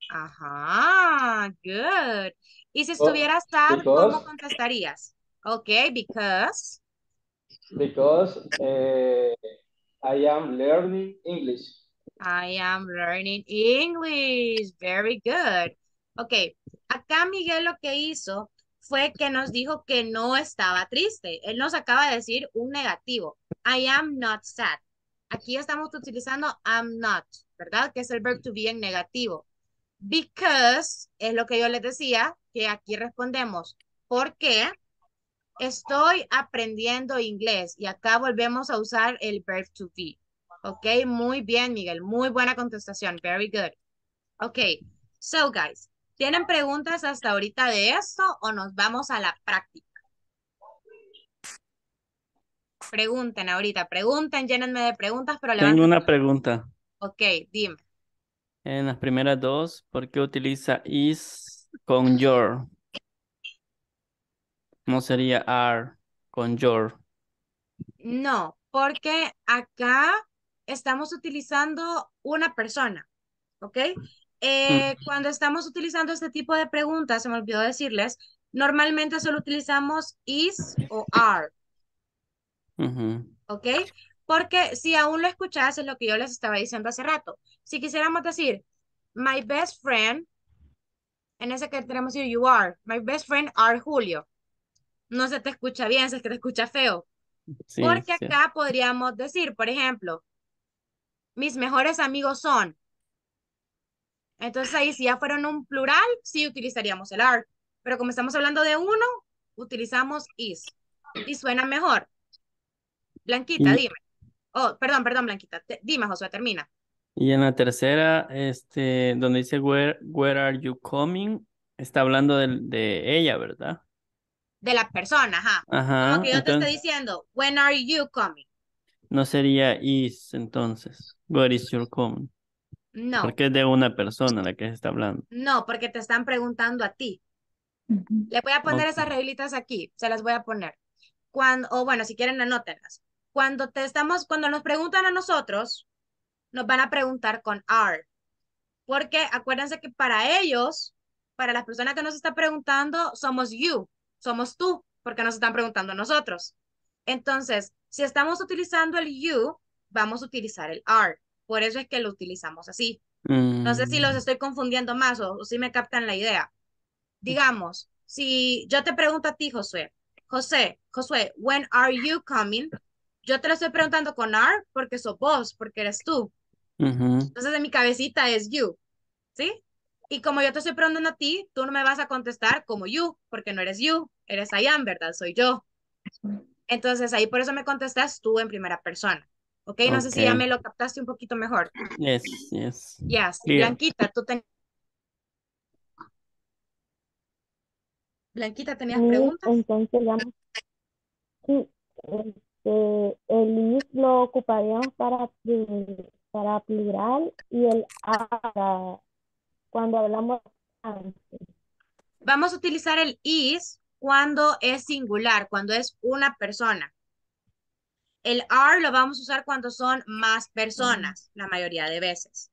Ajá, good. Y si estuvieras sad, ¿cómo contestarías? Ok, because. Because I am learning English. I am learning English. Very good. Ok, acá Miguel lo que hizo fue que nos dijo que no estaba triste. Él nos acaba de decir un negativo. I am not sad. Aquí estamos utilizando I'm not, ¿verdad? Que es el verbo to be en negativo. Because, es lo que yo les decía, que aquí respondemos, porque estoy aprendiendo inglés. Y acá volvemos a usar el verb to be. Ok, muy bien, Miguel. Muy buena contestación. Very good. Ok, so guys, ¿tienen preguntas hasta ahorita de esto o nos vamos a la práctica? Pregunten ahorita, pregunten, llénenme de preguntas, pero levanten. Tengo una pregunta. Ok, dime. En las primeras dos, ¿por qué utiliza is con your? ¿Cómo sería are con your? No, porque acá estamos utilizando una persona, ¿ok? Cuando estamos utilizando este tipo de preguntas, se me olvidó decirles, normalmente solo utilizamos is o are, ¿ok? Porque si aún lo escuchás, es lo que yo les estaba diciendo hace rato. Si quisiéramos decir, my best friend, en ese que tenemos que decir you are, my best friend are Julio. No se te escucha bien, se te escucha feo. Sí, porque acá podríamos decir, por ejemplo, mis mejores amigos son. Entonces ahí si ya fueron un plural, sí utilizaríamos el are. Pero como estamos hablando de uno, utilizamos is. Y suena mejor. Blanquita, dime. Oh, perdón, Blanquita. Dime, Josué, termina. Y en la tercera, donde dice where are you coming, está hablando de ella, ¿verdad? De la persona, ajá. Como que yo te estoy diciendo, when are you coming? No sería is, entonces. Where is your coming? No. Porque es de una persona la que se está hablando. No, porque te están preguntando a ti. Le voy a poner esas reglitas aquí, se las voy a poner. Bueno, si quieren, anótenlas. Cuando nos preguntan a nosotros, nos van a preguntar con are. Porque acuérdense que para ellos, para las personas que nos están preguntando, somos you, somos tú, porque nos están preguntando a nosotros. Entonces, si estamos utilizando el you, vamos a utilizar el are. Por eso es que lo utilizamos así. No sé si los estoy confundiendo más o si me captan la idea. Digamos, si yo te pregunto a ti, Josué, when are you coming? Yo te lo estoy preguntando con are porque sos vos, porque eres tú. Entonces en mi cabecita es you, ¿sí? Y como yo te estoy preguntando a ti, tú no me vas a contestar como you, porque no eres you, eres I am, ¿verdad? Soy yo. Entonces ahí por eso me contestas tú en primera persona. ¿Ok? No sé si ya me lo captaste un poquito mejor. Yes. Blanquita, Blanquita, ¿tenías preguntas? Entonces, sí, el is lo ocuparíamos para plural y el are cuando hablamos antes. Vamos a utilizar el is cuando es singular, cuando es una persona. El are lo vamos a usar cuando son más personas, la mayoría de veces.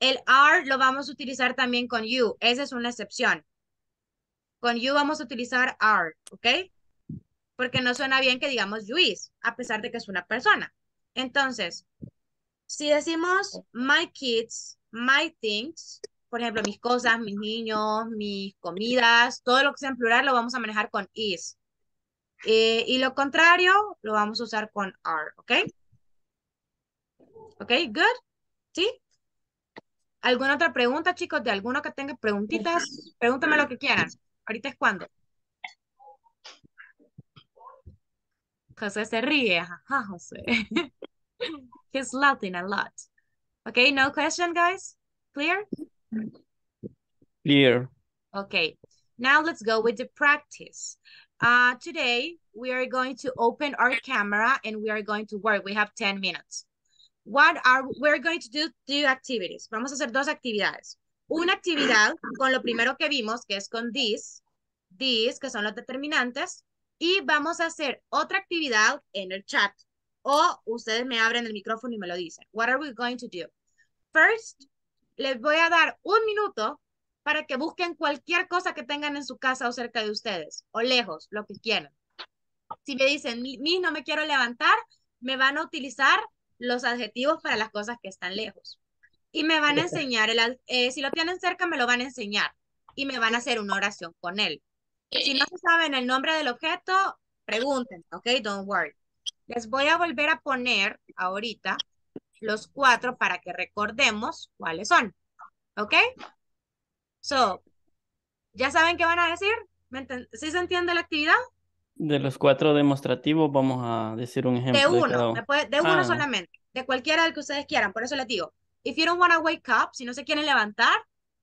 El are lo vamos a utilizar también con you. Esa es una excepción. Con you vamos a utilizar are, ¿ok? Porque no suena bien que digamos Luis, a pesar de que es una persona. Entonces, si decimos my kids, my things, por ejemplo, mis cosas, mis niños, mis comidas, todo lo que sea en plural lo vamos a manejar con is. Y lo contrario lo vamos a usar con are, ¿ok? ¿Ok? ¿Good? ¿Sí? ¿Alguna otra pregunta, chicos? ¿De alguno que tenga preguntitas? Pregúntame lo que quieran. Ahorita es cuando. José se ríe. Ajá, José. He's laughing a lot. Okay, no question, guys? Clear? Clear. Okay, now let's go with the practice. Today, we are going to open our camera and we are going to work. We have 10 minutes. We're going to do two activities. Vamos a hacer dos actividades. Una actividad con lo primero que vimos, que es con this, que son los determinantes, y vamos a hacer otra actividad en el chat. O ustedes me abren el micrófono y me lo dicen. What are we going to do? First, les voy a dar un minuto para que busquen cualquier cosa que tengan en su casa o cerca de ustedes, o lejos, lo que quieran. Si me dicen, Miss, no me quiero levantar, me van a utilizar los adjetivos para las cosas que están lejos. Y me van a enseñar, si lo tienen cerca me lo van a enseñar y me van a hacer una oración con él. Si no se saben el nombre del objeto, pregunten, ok, don't worry. Les voy a volver a poner ahorita los 4 para que recordemos cuáles son, ok. So, ¿ya saben qué van a decir? ¿Sí se entiende la actividad? De los 4 demostrativos vamos a decir un ejemplo. De uno, de uno solamente, de cualquiera del que ustedes quieran, por eso les digo. If you don't want to wake up, si no se quieren levantar,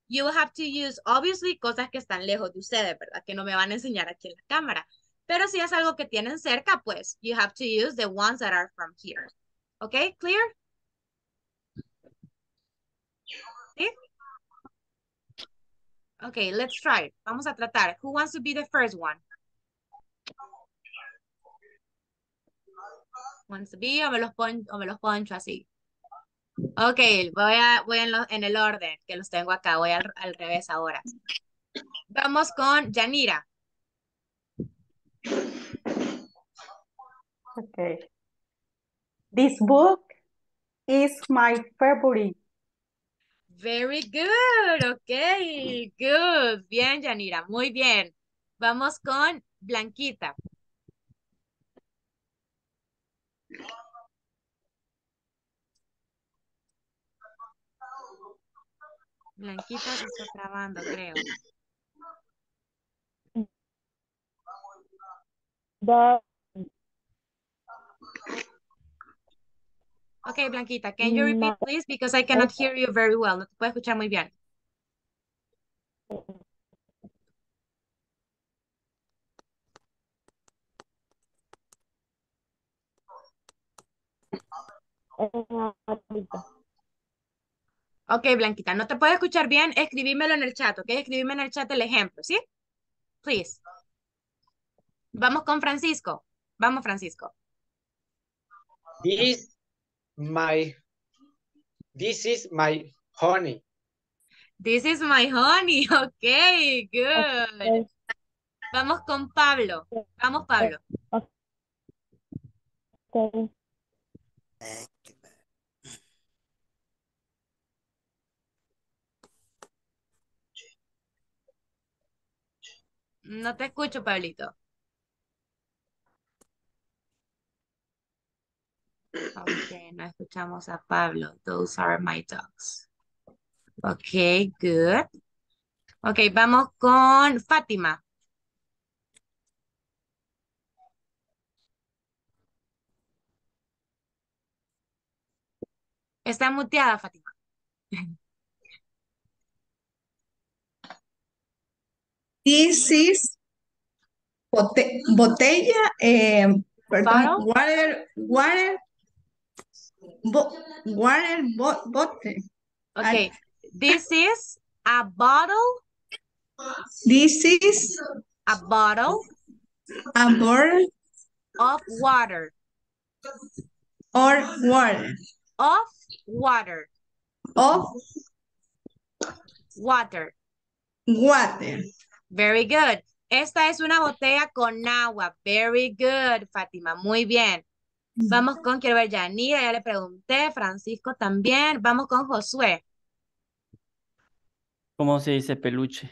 you will have to use, obviously, cosas que están lejos de ustedes, ¿verdad? Que no me van a enseñar aquí en la cámara. Pero si es algo que tienen cerca, pues, you have to use the ones that are from here. ¿Ok? ¿Clear? ¿Sí? Ok, let's try. Vamos a tratar. Who wants to be the first one? Wants to be, o me los poncho así. Ok, voy en el orden que los tengo acá, voy al revés ahora. Vamos con Yanira. Ok. This book is my favorite. Very good, ok, good. Bien, Yanira, muy bien. Vamos con Blanquita. Blanquita se está trabando, creo. Okay, Blanquita, can you repeat, please? Because I cannot hear you very well. No te puedo escuchar muy bien. Ok, Blanquita, no te puedo escuchar bien, escribímelo en el chat, ok, escribíme en el chat el ejemplo, ¿sí? Please. Vamos con Francisco. Vamos, Francisco. This is my honey. This is my honey, ok, good. Okay. Vamos con Pablo. Vamos, Pablo. Okay. No te escucho, Pablito. Ok, no escuchamos a Pablo. Those are my dogs. Ok, good. Ok, vamos con Fátima. Está muteada, Fátima. This is botella, perdón, water bottle. Okay, this is a bottle. This is a bottle of water. Of water. Of water. Of Water. Water. Very good. Esta es una botella con agua. Very good, Fátima. Muy bien. Vamos con, quiero ver, Yanira, ya le pregunté. Francisco también. Vamos con Josué. ¿Cómo se dice peluche?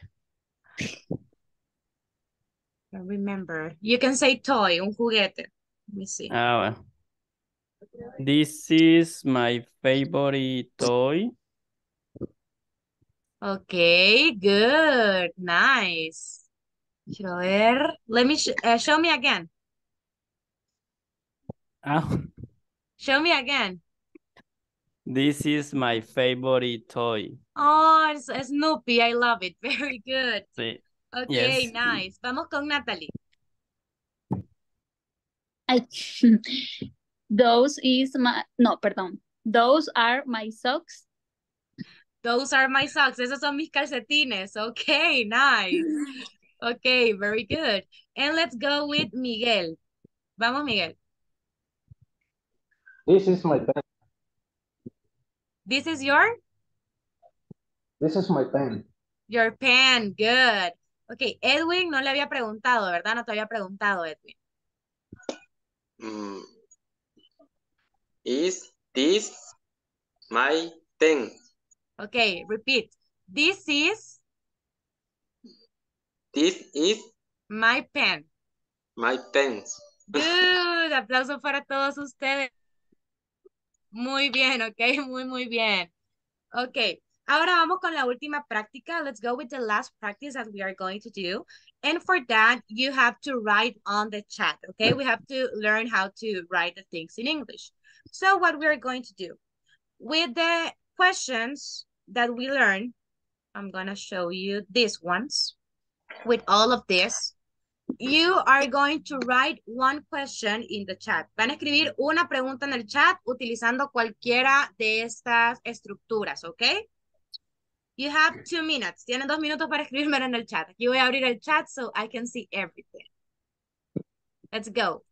Remember. You can say toy, un juguete. Let me see. Ah, bueno. This is my favorite toy. Okay, good. Nice. Quiero ver. Let me show me again. Oh. Show me again. This is my favorite toy. Oh, it's Snoopy. I love it. Very good. Sí. Okay, yes. Nice. Vamos con Natalie. Those are my socks. Those are my socks. Esos son mis calcetines. Okay, nice. Okay, very good. And let's go with Miguel. Vamos, Miguel. This is my pen. This is your? This is my pen. Your pen, good. Okay, Edwin no le había preguntado, ¿verdad? No te había preguntado, Edwin. Is this my pen? Okay, repeat. This is my pen. My pen. Good, aplauso para todos ustedes. Muy bien, ok, muy bien. Ok, ahora vamos con la última práctica. Let's go with the last practice that we are going to do. And for that, you have to write on the chat, okay? We have to learn how to write the things in English. So what we are going to do, with the questions that we learn, I'm going to show you these ones. With all of this, you are going to write one question in the chat. Van a escribir una pregunta en el chat utilizando cualquiera de estas estructuras, ¿ok? You have 2 minutes. Tienen 2 minutos para escribirme en el chat. Aquí voy a abrir el chat so I can see everything. Let's go.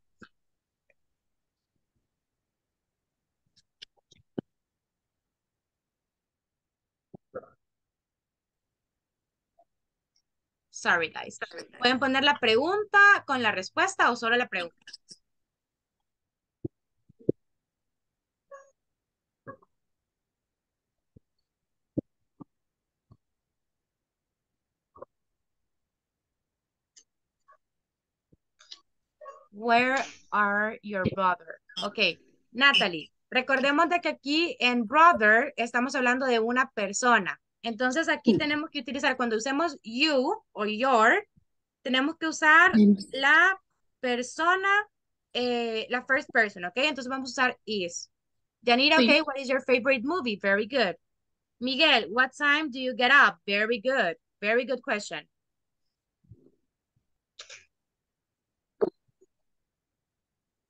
Sorry, guys. Pueden poner la pregunta con la respuesta o solo la pregunta. Where are your brother? Ok, Natalie, recordemos de que aquí en brother estamos hablando de una persona. Entonces aquí tenemos que utilizar, cuando usemos you o your, tenemos que usar la persona, la first person, ¿ok? Entonces vamos a usar is. Yanira, sí. Okay, what is your favorite movie? Very good. Miguel, what time do you get up? Very good. Very good question.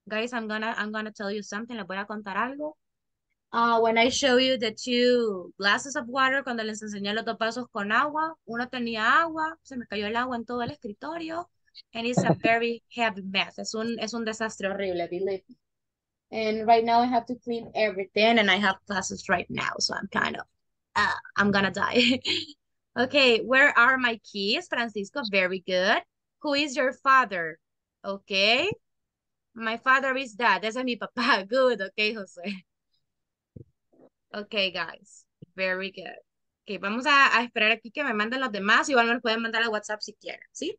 Guys, I'm gonna tell you something, les voy a contar algo. When I show you the 2 glasses of water, cuando les enseñé los 2 vasos con agua, uno tenía agua, se me cayó el agua en todo el escritorio, and it's a very heavy mess. Es un desastre horrible, believe me. And right now I have to clean everything, and I have classes right now, so I'm kind of, I'm gonna die. Okay, where are my keys? Francisco, very good. Who is your father? Okay. My father is dad. Ese es mi papá. Good, okay, José. Okay, guys. Very good. Okay, vamos a esperar aquí que me manden los demás. Igual me los pueden mandar a WhatsApp si quieren, ¿sí?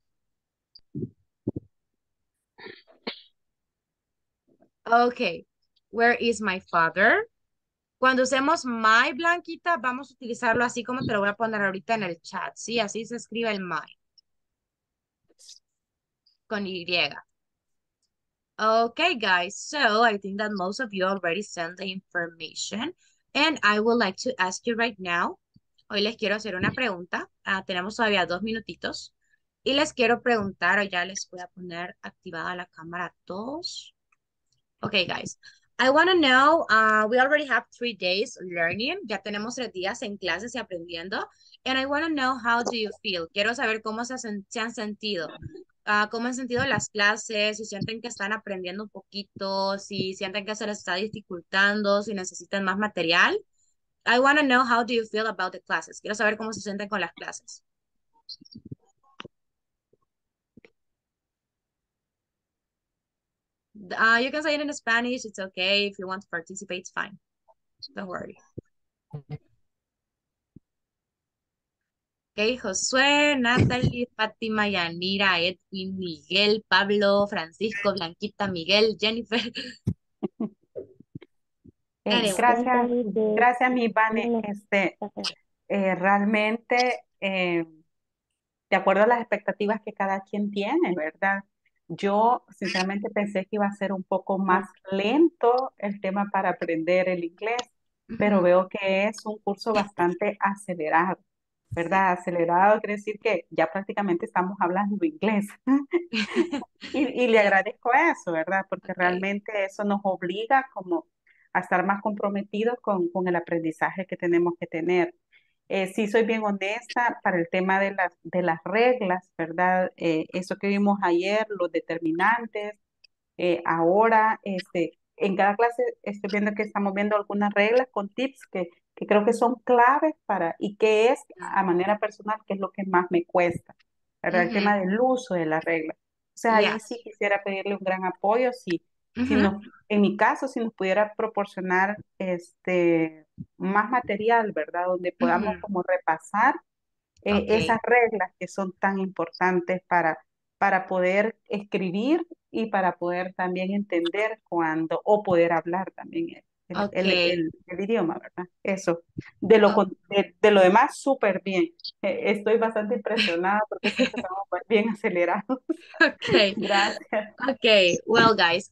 Okay. Where is my father? Cuando usemos my blanquita, vamos a utilizarlo así como te lo voy a poner ahorita en el chat, ¿sí? Así se escribe el my. Con Y. Okay, guys. So I think that most of you already sent the information. And I would like to ask you right now, hoy les quiero hacer una pregunta, tenemos todavía 2 minutitos, y les quiero preguntar, o ya les voy a poner activada la cámara a todos. Okay, guys, I want to know, we already have 3 days learning, ya tenemos 3 días en clases y aprendiendo, and I want to know how do you feel, quiero saber cómo se han sentido. ¿Cómo han sentido las clases? Si sienten que están aprendiendo un poquito, si sienten que se les está dificultando, si necesitan más material. I want to know how do you feel about the classes. Quiero saber cómo se sienten con las clases. You can say it in Spanish. It's okay. If you want to participate, it's fine. Don't worry. Okay, Josué, Natalie, Fátima, Yanira, Edwin, Miguel, Pablo, Francisco, Blanquita, Miguel, Jennifer. Gracias, gracias, mi Vane. Realmente, de acuerdo a las expectativas que cada quien tiene, ¿verdad? Yo, sinceramente, pensé que iba a ser un poco más lento el tema para aprender el inglés, pero veo que es un curso bastante acelerado, ¿verdad? Acelerado quiere decir que ya prácticamente estamos hablando inglés. Y le agradezco eso, ¿verdad? Porque realmente eso nos obliga como a estar más comprometidos con el aprendizaje que tenemos que tener. Sí, soy bien honesta para el tema de las reglas, ¿verdad? Eso que vimos ayer, los determinantes, ahora, en cada clase estoy viendo que estamos viendo algunas reglas con tips que creo que son claves para, y que es, a manera personal, que es lo que más me cuesta, ¿verdad? El tema del uso de las reglas. O sea, ahí sí quisiera pedirle un gran apoyo, en mi caso, si nos pudiera proporcionar más material, ¿verdad? Donde podamos como repasar esas reglas que son tan importantes para poder escribir y para poder también entender cuando, o poder hablar también el idioma, ¿verdad? Eso. De lo demás, súper bien. Estoy bastante impresionada porque estamos bien acelerados. Okay. Gracias. Okay. Well, guys,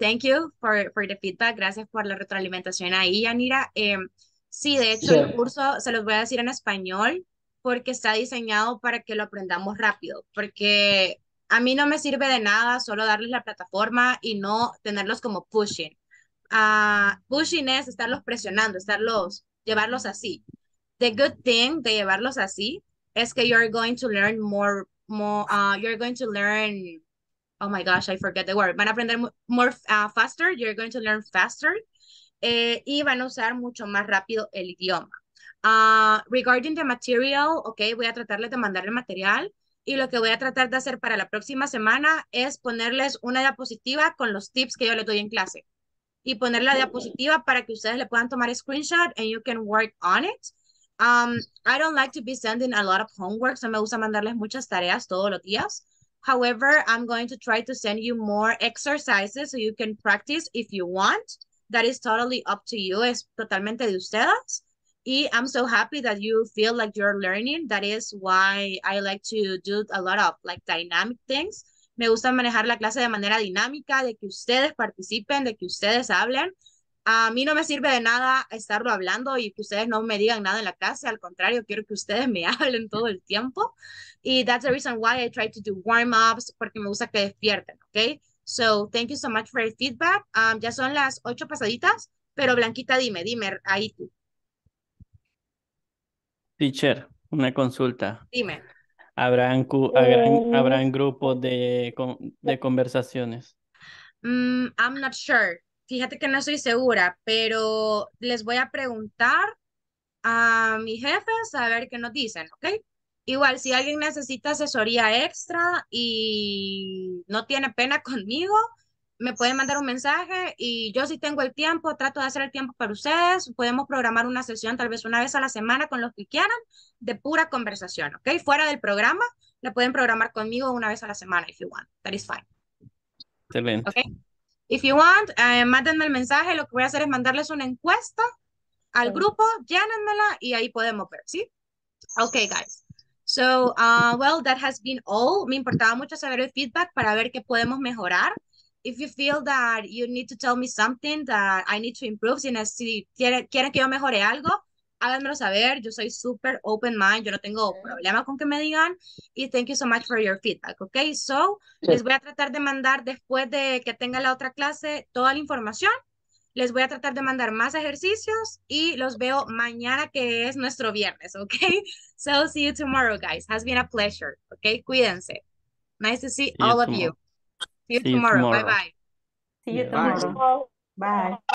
thank you for the feedback. Gracias por la retroalimentación ahí, Yanira. Sí, de hecho, el curso se los voy a decir en español porque está diseñado para que lo aprendamos rápido, porque a mí no me sirve de nada solo darles la plataforma y no tenerlos como pushing. Pushing es estarlos presionando, llevarlos así. The good thing de llevarlos así es que you're going to learn you're going to learn, oh my gosh, I forget the word. Van a aprender faster, you're going to learn faster, y van a usar mucho más rápido el idioma. Regarding the material, okay, voy a tratarles de mandar el material. Y lo que voy a tratar de hacer para la próxima semana es ponerles una diapositiva con los tips que yo les doy en clase. Y poner la diapositiva para que ustedes le puedan tomar screenshot and you can work on it. I don't like to be sending a lot of homework, so me gusta mandarles muchas tareas todos los días. However, I'm going to try to send you more exercises so you can practice if you want. That is totally up to you. Es totalmente de ustedes. Y I'm so happy that you feel like you're learning. That is why I like to do a lot of dynamic things. Me gusta manejar la clase de manera dinámica, de que ustedes participen, de que ustedes hablen. A mí no me sirve de nada estarlo hablando y que ustedes no me digan nada en la clase. Al contrario, quiero que ustedes me hablen todo el tiempo. Y that's the reason why I try to do warm-ups, porque me gusta que despierten, ¿ok? So, thank you so much for your feedback. Ya son las 8 pasaditas, pero Blanquita, dime, ahí tú. Teacher, una consulta. Dime. ¿Habrán grupos de conversaciones? I'm not sure. Fíjate que no estoy segura, pero les voy a preguntar a mis jefes a ver qué nos dicen, ¿ok? Igual, si alguien necesita asesoría extra y no tiene pena conmigo, me pueden mandar un mensaje y yo si tengo el tiempo, trato de hacer el tiempo para ustedes. Podemos programar una sesión tal vez una vez a la semana con los que quieran de pura conversación, ¿ok? Fuera del programa, la pueden programar conmigo una vez a la semana if you want. That is fine. Excelente. ¿Ok? If you want, mándenme el mensaje. Lo que voy a hacer es mandarles una encuesta al grupo, llénenmela y ahí podemos ver, ¿sí? Ok, guys. So, well, that has been all. Me importaba mucho saber el feedback para ver qué podemos mejorar. If you feel that you need to tell me something that I need to improve, si quieren que yo mejore algo, háganmelo saber. Yo soy súper open mind. Yo no tengo problema con que me digan. Y thank you so much for your feedback, ¿ok? So, les voy a tratar de mandar, después de que tenga la otra clase, toda la información. Les voy a tratar de mandar más ejercicios y los veo mañana, que es nuestro viernes, ¿ok? So, see you tomorrow, guys. Has been a pleasure, ¿ok? Cuídense. Nice to see all of you. See you tomorrow. Bye-bye. See you tomorrow. Bye.